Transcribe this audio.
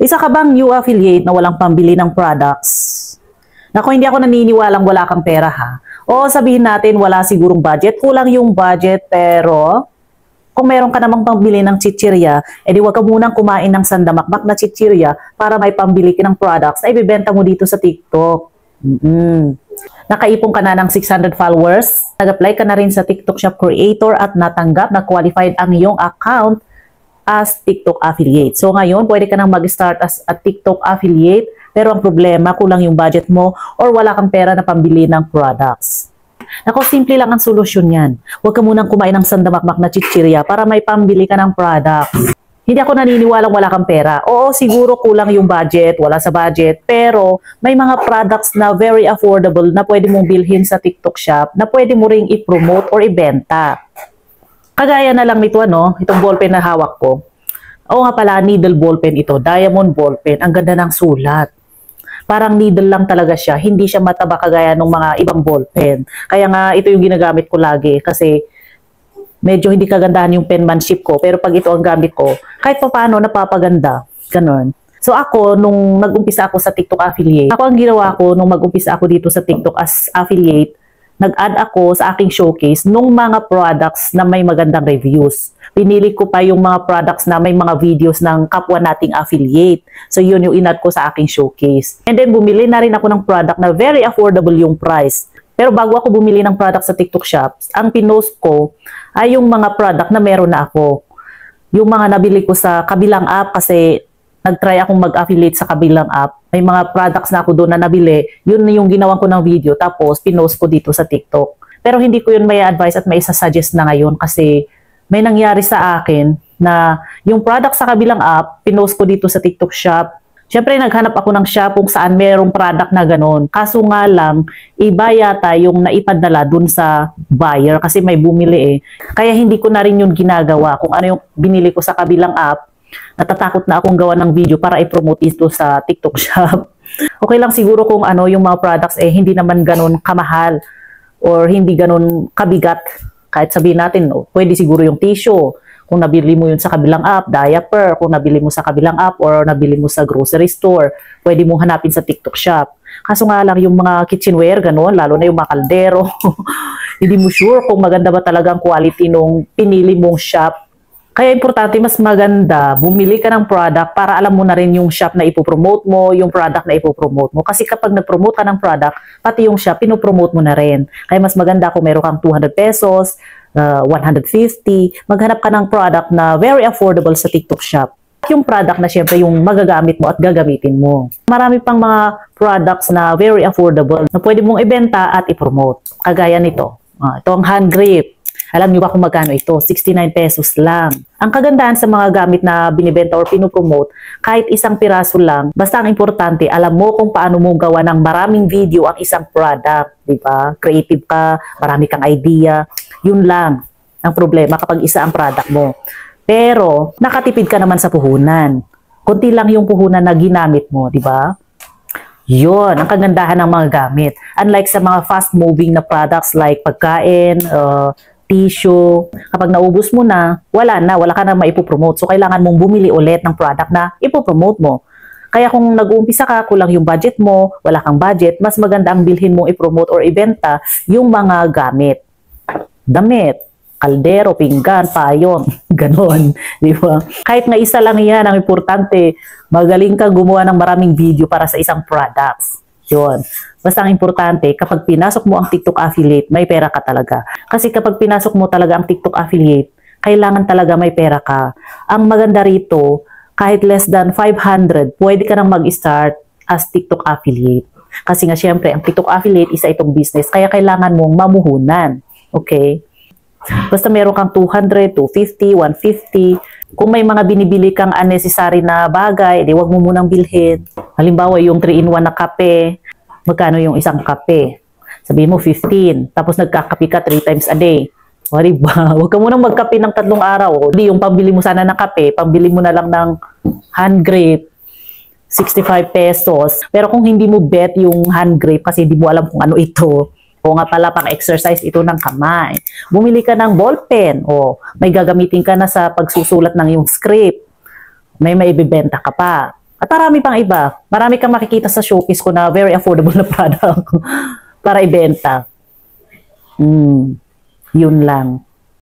Isa ka bang new affiliate na walang pambili ng products? Naku, hindi ako naniniwalang wala kang pera ha. O sabihin natin wala sigurong budget, kulang yung budget, pero kung meron ka namang pambili ng chichirya, edi wag ka munang kumain ng sandamakmak na chichirya para may pambili ka ng products na ibibenta mo dito sa TikTok. Nakaipong ka na ng 600 followers, nag-apply ka na rin sa TikTok Shop Creator at natanggap na qualified ang iyong account as TikTok affiliate. So ngayon, pwede ka nang mag-start as a TikTok affiliate. Pero ang problema, kulang yung budget mo or wala kang pera na pambili ng products. Nako, simple lang ang solusyon yan. Huwag ka munang kumain ng sandamakmak na chichirya para may pambili ka ng products. Hindi ako naniniwalang wala kang pera. Oo, siguro kulang yung budget, wala sa budget, pero may mga products na very affordable na pwede mong bilhin sa TikTok shop na pwede mo ring i-promote or ibenta. Kagaya na lang nito, ano, itong ballpen na hawak ko. Oo nga pala, needle ballpen ito, diamond ballpen. Ang ganda ng sulat. Parang needle lang talaga siya, hindi siya mataba kagaya ng mga ibang ballpen. Kaya nga, ito yung ginagamit ko lagi kasi medyo hindi kagandahan yung penmanship ko, pero pag ito ang gamit ko, kahit pa paano napapaganda. Ganon. So ako, nung nag-umpisa ako sa TikTok affiliate, ako ang ginawa ko nung mag-umpisa ako dito sa TikTok as affiliate, nag-add ako sa aking showcase nung mga products na may magandang reviews. Pinili ko pa yung mga products na may mga videos ng kapwa nating affiliate. So yun yung in-add ko sa aking showcase. And then bumili na rin ako ng product na very affordable yung price. Pero bago ako bumili ng product sa TikTok shops, ang pinost ko ay yung mga product na meron na ako. Yung mga nabili ko sa kabilang app kasi nag-try akong mag-affiliate sa kabilang app. May mga products na ako doon na nabili. Yun na yung ginawan ko ng video. Tapos, pinost ko dito sa TikTok. Pero hindi ko yun may advice at may isa-suggest na ngayon kasi may nangyari sa akin na yung product sa kabilang app, pinost ko dito sa TikTok shop. Siyempre, naghanap ako ng shop kung saan merong product na ganun. Kaso nga lang, iba yata yung naipadala dun sa buyer kasi may bumili eh. Kaya hindi ko na rin yun ginagawa kung ano yung binili ko sa kabilang app. Natatakot na akong gawa ng video para i-promote ito sa TikTok shop. Okay lang siguro kung ano yung mga products eh hindi naman ganun kamahal or hindi ganun kabigat. Kahit sabihin natin, no, pwede siguro yung tissue kung nabili mo yun sa kabilang app, diaper kung nabili mo sa kabilang app or nabili mo sa grocery store, pwede mong hanapin sa TikTok shop. Kaso nga lang yung mga kitchenware, ganun, lalo na yung mga kaldero. Hindi mo sure kung maganda ba talaga ang quality nung pinili mong shop. Kaya importante, mas maganda, bumili ka ng product para alam mo na rin yung shop na ipopromote mo, yung product na ipopromote mo. Kasi kapag nag-promote ka ng product, pati yung shop, pinopromote mo na rin. Kaya mas maganda kung meron kang 200 pesos, 150, maghanap ka ng product na very affordable sa TikTok shop. Yung product na syempre yung magagamit mo at gagamitin mo. Marami pang mga products na very affordable na pwede mong ibenta at ipromote. Kagaya nito, ito ang hand grip. Alam niyo ba kung magkano ito? 69 pesos lang. Ang kagandahan sa mga gamit na binibenta or pinupromote, kahit isang piraso lang, basta ang importante, alam mo kung paano mo gawa ng maraming video ang isang product, di ba? Creative ka, marami kang idea, yun lang ang problema kapag isa ang product mo. Pero, nakatipid ka naman sa puhunan. Kunti lang yung puhunan na ginamit mo, di ba? Yun, ang kagandahan ng mga gamit. Unlike sa mga fast-moving na products like pagkain, tissue, kapag naubos mo na, wala ka na maipopromote. So, kailangan mong bumili ulit ng product na ipopromote mo. Kaya kung nag-uumpisa ka, kulang yung budget mo, wala kang budget, mas maganda ang bilhin mong ipromote or ibenta yung mga gamit. Damit, kaldero, pinggan, payong, ganon, di ba? Kahit nga isa lang yan, ang importante, magaling ka gumawa ng maraming video para sa isang products. Yun. Basta ang importante, kapag pinasok mo ang TikTok affiliate, may pera ka talaga. Kasi kapag pinasok mo talaga ang TikTok affiliate, kailangan talaga may pera ka. Ang maganda rito, kahit less than 500, pwede ka nang mag-start as TikTok affiliate. Kasi nga syempre, ang TikTok affiliate, isa itong business, kaya kailangan mong mamuhunan. Okay? Basta meron kang 200, 250, 150. Kung may mga binibili kang unnecessary na bagay, edi wag mo munang bilhin. Halimbawa, yung 3-in-1 na kape, magkano yung isang kape? Sabihin mo 15, tapos nagkakape ka 3 times a day. O diba, wag ka munang magkape ng 3 araw. Hindi yung pambili mo sana ng kape, pambili mo na lang ng hand grape, 65 pesos. Pero kung hindi mo bet yung hand grape kasi hindi mo alam kung ano ito, o nga pala, pang-exercise ito ng kamay. Bumili ka ng ballpen. O, may gagamitin ka na sa pagsusulat ng iyong script. May maibibenta ka pa. At marami pang iba. Marami kang makikita sa showcase ko na very affordable na product para ibenta. Yun lang.